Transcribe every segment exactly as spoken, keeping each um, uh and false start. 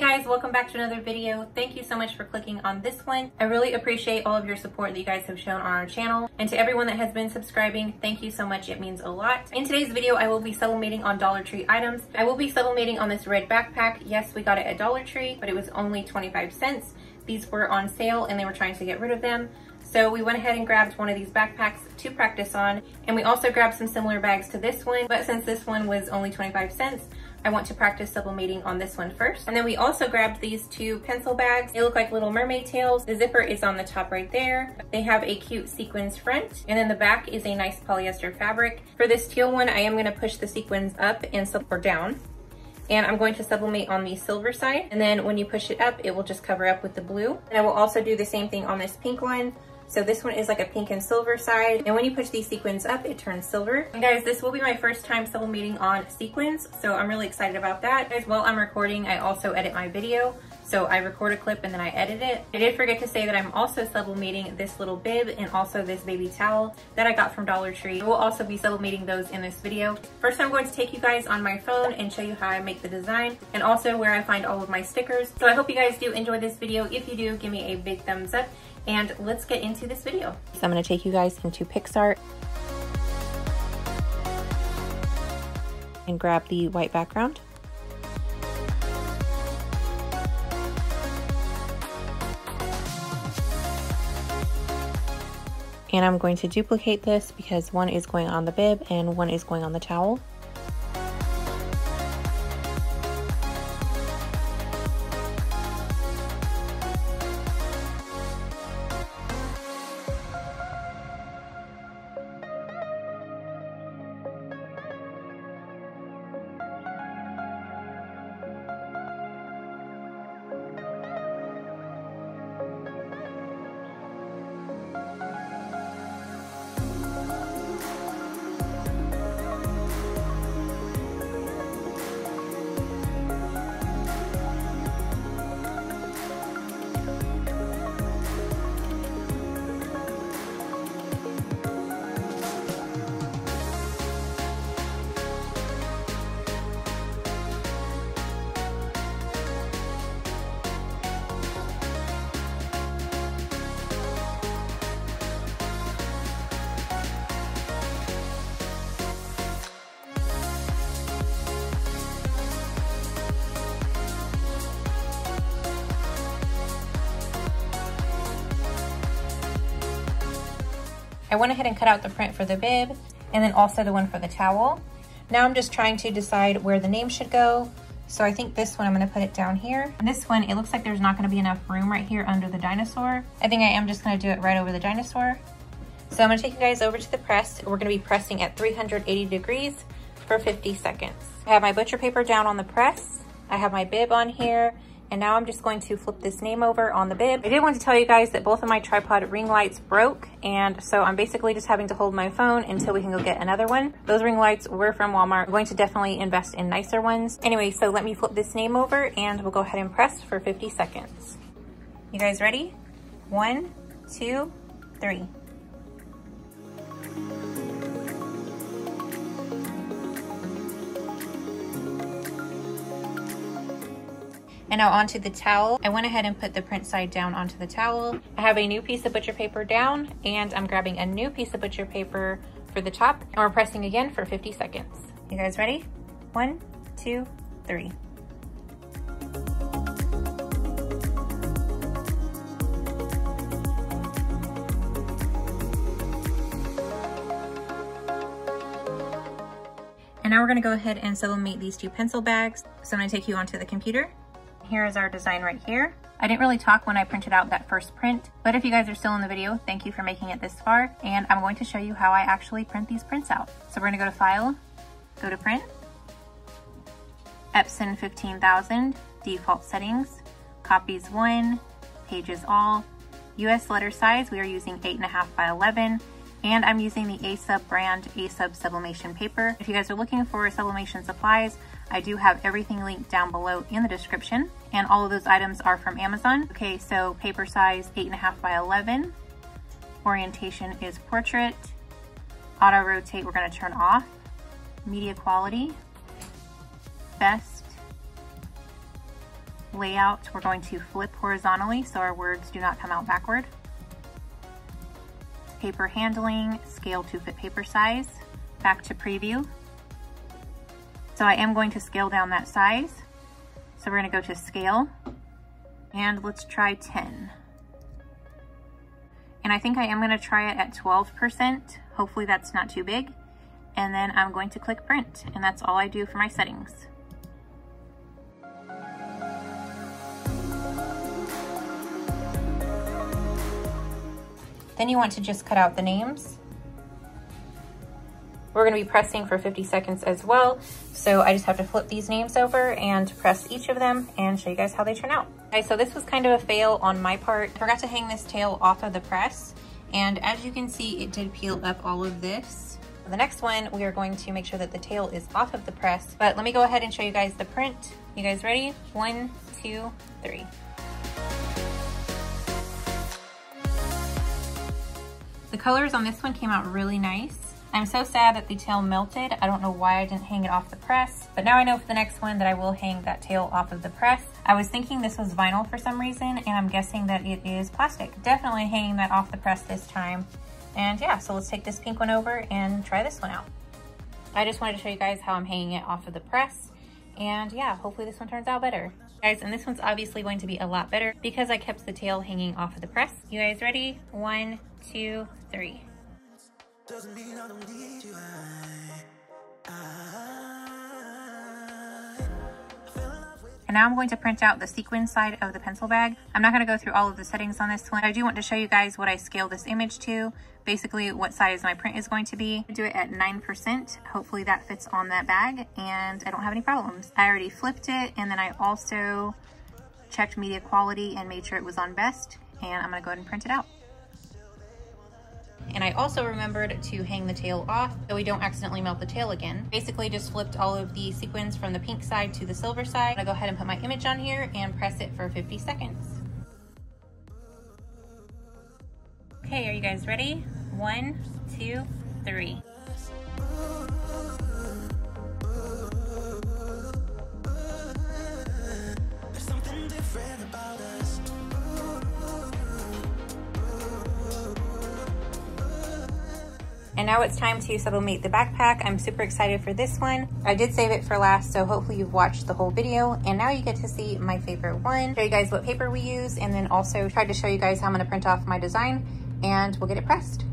Hey guys, welcome back to another video. Thank you so much for clicking on this one. I really appreciate all of your support that you guys have shown on our channel, and to everyone that has been subscribing, thank you so much. It means a lot. In today's video, I will be sublimating on Dollar Tree items. I will be sublimating on this red backpack. Yes, we got it at Dollar Tree, but it was only twenty-five cents. These were on sale and they were trying to get rid of them. So we went ahead and grabbed one of these backpacks to practice on, and we also grabbed some similar bags to this one, but since this one was only twenty-five cents, I want to practice sublimating on this one first. And then we also grabbed these two pencil bags. They look like little mermaid tails. The zipper is on the top right there. They have a cute sequins front, and then the back is a nice polyester fabric. For this teal one, I am going to push the sequins up and sub or down, and I'm going to sublimate on the silver side, and then when you push it up, it will just cover up with the blue. And I will also do the same thing on this pink one. So this one is like a pink and silver side, and when you push these sequins up, it turns silver. And guys, this will be my first time sublimating on sequins, so I'm really excited about that. Guys, while I'm recording, I also edit my video. So I record a clip and then I edit it. I did forget to say that I'm also sublimating this little bib and also this baby towel that I got from Dollar Tree. I will also be sublimating those in this video. First, I'm going to take you guys on my phone and show you how I make the design and also where I find all of my stickers. So I hope you guys do enjoy this video. If you do, give me a big thumbs up and let's get into this video. So I'm gonna take you guys into Picsart and grab the white background. And I'm going to duplicate this because one is going on the bib and one is going on the towel. I went ahead and cut out the print for the bib and then also the one for the towel. Now I'm just trying to decide where the name should go. So I think this one, I'm gonna put it down here. And this one, it looks like there's not gonna be enough room right here under the dinosaur. I think I am just gonna do it right over the dinosaur. So I'm gonna take you guys over to the press. We're gonna be pressing at three hundred eighty degrees for fifty seconds. I have my butcher paper down on the press. I have my bib on here. And now I'm just going to flip this name over on the bib. I did want to tell you guys that both of my tripod ring lights broke, and so I'm basically just having to hold my phone until we can go get another one. Those ring lights were from Walmart. I'm going to definitely invest in nicer ones. Anyway, so let me flip this name over and we'll go ahead and press for fifty seconds. You guys ready? One, two, three. And now onto the towel. I went ahead and put the print side down onto the towel. I have a new piece of butcher paper down, and I'm grabbing a new piece of butcher paper for the top, and we're pressing again for fifty seconds. You guys ready? One, two, three. And now we're gonna go ahead and sublimate these two pencil bags. So I'm gonna take you onto the computer. Here is our design right here. I didn't really talk when I printed out that first print, but if you guys are still in the video, thank you for making it this far. And I'm going to show you how I actually print these prints out. So we're gonna go to File, go to Print, Epson fifteen thousand, Default Settings, Copies one, Pages All, U S letter size, we are using eight and a half by eleven, and I'm using the A-SUB brand, A-SUB sublimation paper. If you guys are looking for sublimation supplies, I do have everything linked down below in the description, and all of those items are from Amazon. Okay, so paper size eight and a half by eleven, orientation is portrait, auto rotate we're gonna turn off, media quality, best, layout, we're going to flip horizontally so our words do not come out backward. Paper handling, scale to fit paper size, back to preview. So I am going to scale down that size. So we're gonna go to scale and let's try ten. And I think I am gonna try it at twelve percent. Hopefully that's not too big. And then I'm going to click print, and that's all I do for my settings. Then you want to just cut out the names. We're gonna be pressing for fifty seconds as well. So I just have to flip these names over and press each of them and show you guys how they turn out. Okay, so this was kind of a fail on my part. I forgot to hang this tail off of the press. And as you can see, it did peel up all of this. For the next one, we are going to make sure that the tail is off of the press. But let me go ahead and show you guys the print. You guys ready? One, two, three. The colors on this one came out really nice. I'm so sad that the tail melted. I don't know why I didn't hang it off the press, but now I know for the next one that I will hang that tail off of the press. I was thinking this was vinyl for some reason, and I'm guessing that it is plastic. Definitely hanging that off the press this time. And yeah, so let's take this pink one over and try this one out. I just wanted to show you guys how I'm hanging it off of the press. And yeah, hopefully this one turns out better. Guys, and this one's obviously going to be a lot better because I kept the tail hanging off of the press. You guys ready? One, two, three. Doesn't mean I don't need you. I, I, I fell in love with you. And now I'm going to print out the sequin side of the pencil bag. I'm not going to go through all of the settings on this one. I do want to show you guys what I scale this image to, basically what size my print is going to be. I do it at nine percent. Hopefully that fits on that bag and I don't have any problems. I already flipped it, and then I also checked media quality and made sure it was on best, and I'm going to go ahead and print it out. And I also remembered to hang the tail off so we don't accidentally melt the tail again. Basically just flipped all of the sequins from the pink side to the silver side. I'm gonna go ahead and put my image on here and press it for fifty seconds. Okay, are you guys ready? One, two, three. There's something different about us. And now it's time to sublimate the backpack. I'm super excited for this one. I did save it for last, so hopefully you've watched the whole video. And now you get to see my favorite one, show you guys what paper we use, and then also tried to show you guys how I'm gonna print off my design, and we'll get it pressed.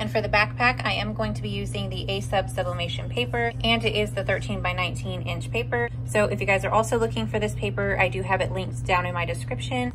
And for the backpack, I am going to be using the A-SUB sublimation paper, and it is the thirteen by nineteen inch paper. So if you guys are also looking for this paper, I do have it linked down in my description.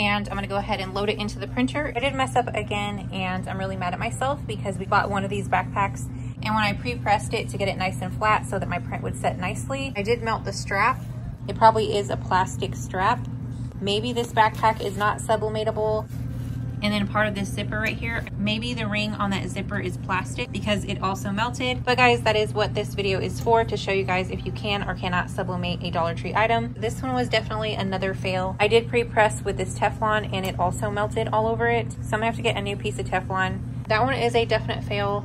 And I'm gonna go ahead and load it into the printer. I did mess up again, and I'm really mad at myself because we bought one of these backpacks, and when I pre-pressed it to get it nice and flat so that my print would set nicely, I did melt the strap. It probably is a plastic strap. Maybe this backpack is not sublimatable. And then part of this zipper right here, maybe the ring on that zipper is plastic because it also melted. But guys, that is what this video is for, to show you guys if you can or cannot sublimate a Dollar Tree item. This one was definitely another fail. I did pre-press with this Teflon and it also melted all over it. So I'm gonna have to get a new piece of Teflon. That one is a definite fail.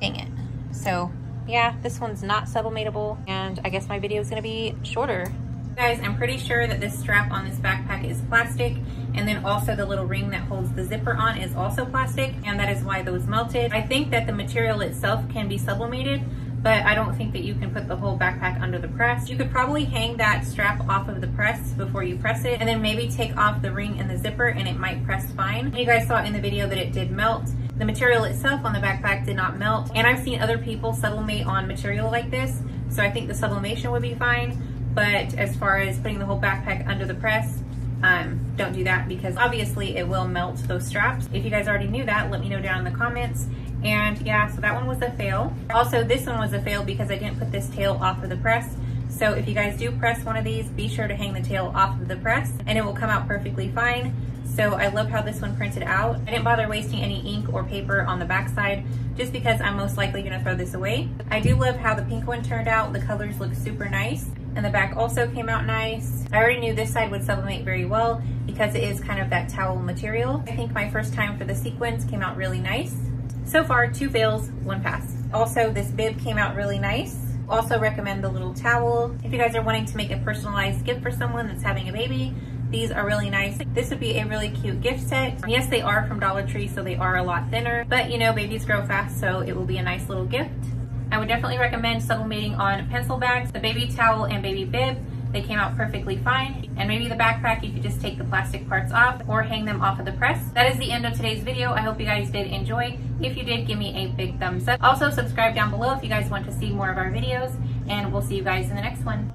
Dang it. So yeah, this one's not sublimatable, and I guess my video is gonna be shorter. Guys, I'm pretty sure that this strap on this backpack is plastic, and then also the little ring that holds the zipper on is also plastic, and that is why those melted. I think that the material itself can be sublimated, but I don't think that you can put the whole backpack under the press. You could probably hang that strap off of the press before you press it, and then maybe take off the ring and the zipper, and it might press fine. You guys saw in the video that it did melt. The material itself on the backpack did not melt, and I've seen other people sublimate on material like this, so I think the sublimation would be fine. But as far as putting the whole backpack under the press, um, don't do that, because obviously it will melt those straps. If you guys already knew that, let me know down in the comments. And yeah, so that one was a fail. Also, this one was a fail because I didn't put this tail off of the press. So if you guys do press one of these, be sure to hang the tail off of the press and it will come out perfectly fine. So I love how this one printed out. I didn't bother wasting any ink or paper on the backside just because I'm most likely gonna throw this away. I do love how the pink one turned out. The colors look super nice, and the back also came out nice. I already knew this side would sublimate very well because it is kind of that towel material. I think my first time for the sequins came out really nice. So far, two fails, one pass. Also, this bib came out really nice. Also recommend the little towel. If you guys are wanting to make a personalized gift for someone that's having a baby, these are really nice. This would be a really cute gift set. Yes, they are from Dollar Tree, so they are a lot thinner, but you know, babies grow fast, so it will be a nice little gift. I would definitely recommend sublimating on pencil bags, the baby towel and baby bib. They came out perfectly fine. And maybe the backpack, you could just take the plastic parts off or hang them off of the press. That is the end of today's video. I hope you guys did enjoy. If you did, give me a big thumbs up. Also, subscribe down below if you guys want to see more of our videos, and we'll see you guys in the next one.